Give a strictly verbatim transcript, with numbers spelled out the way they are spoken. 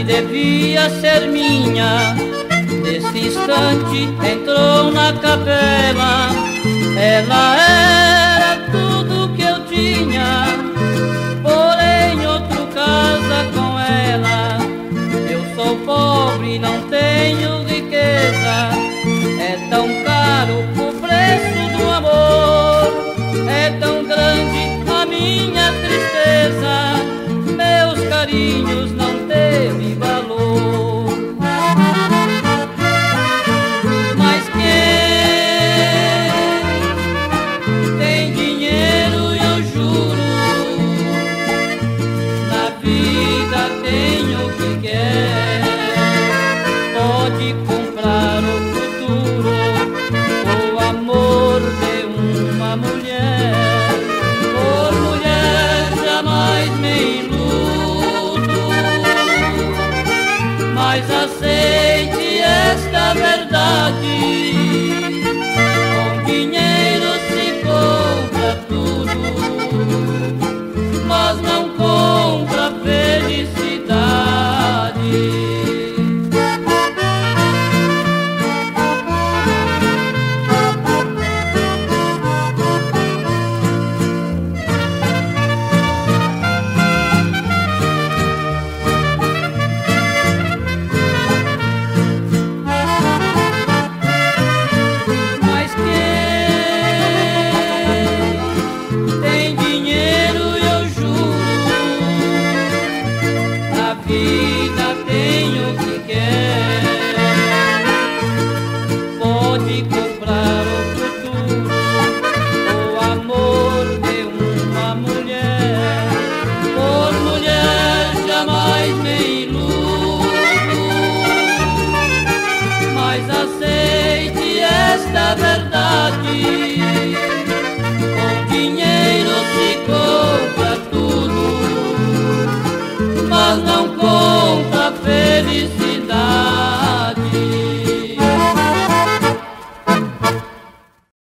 que devia ser minha, nesse instante entrou na capela. Ela era tudo que eu tinha, porém outro casa com ela. Eu sou pobre, não tenho riqueza, é tão caro o preço do amor, é tão grande a minha tristeza, meus carinhos não teve valor. Mas quem tem dinheiro, eu juro, na vida tem o que quer. Pode comprar o futuro, o amor de uma mulher. Por mulher jamais me iludo, mas aceite esta verdade.